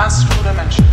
Astral Dimension.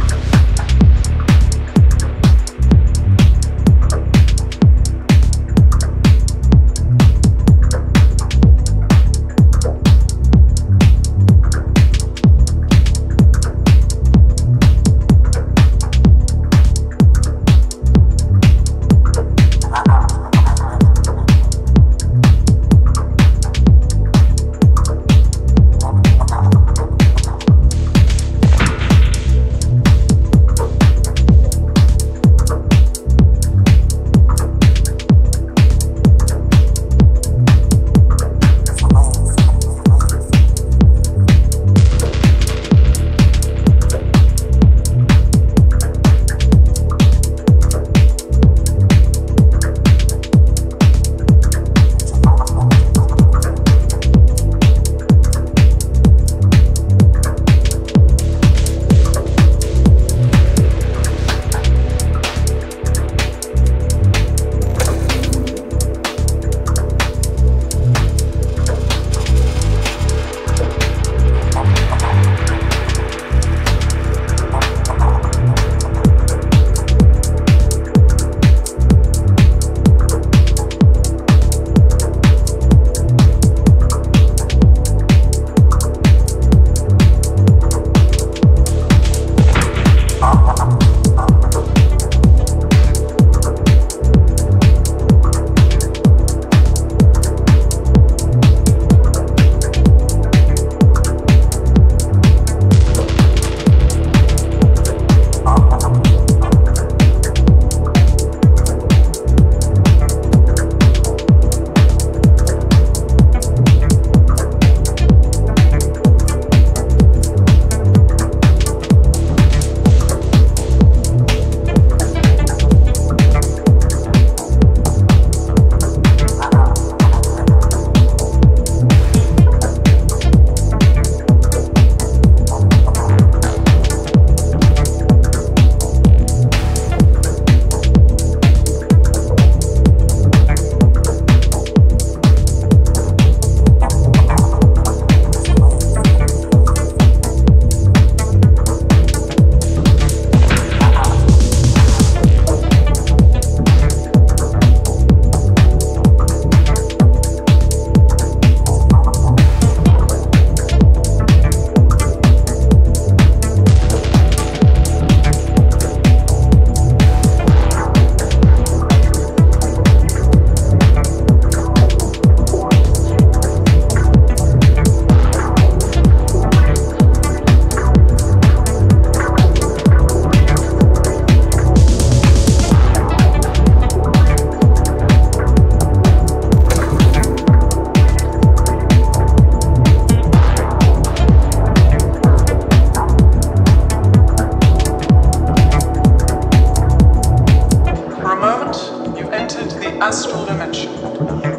Astral dimension,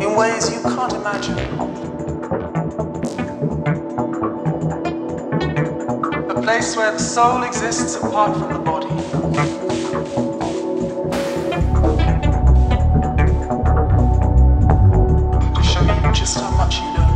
in ways you can't imagine. A place where the soul exists apart from the body. To show you just how much you don't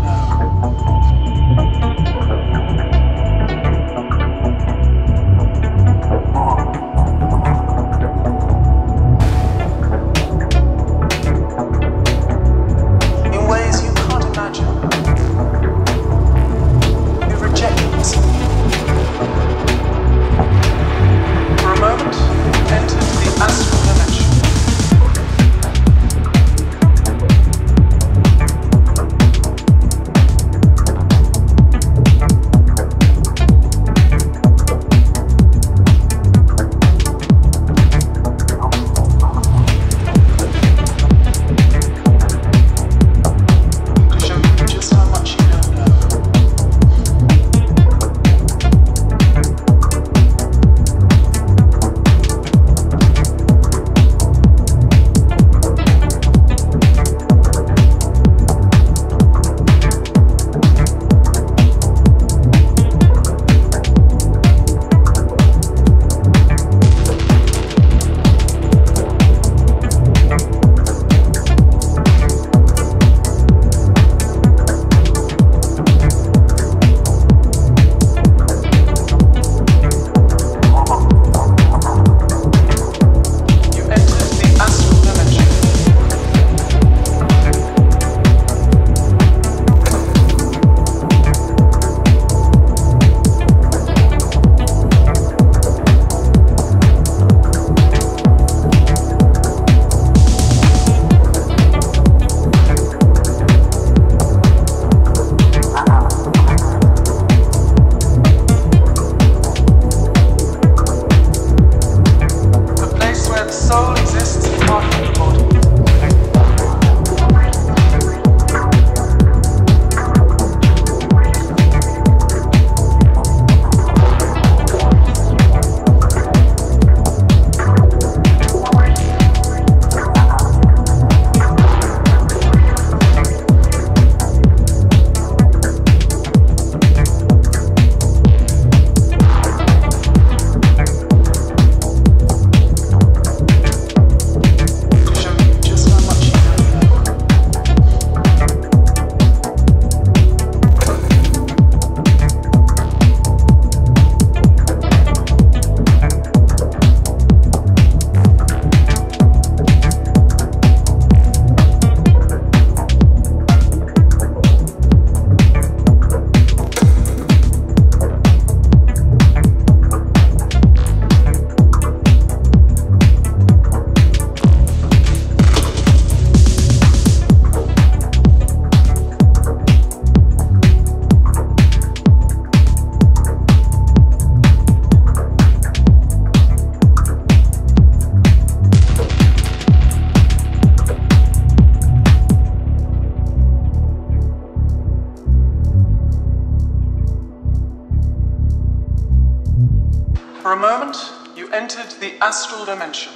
For a moment, you entered the astral dimension.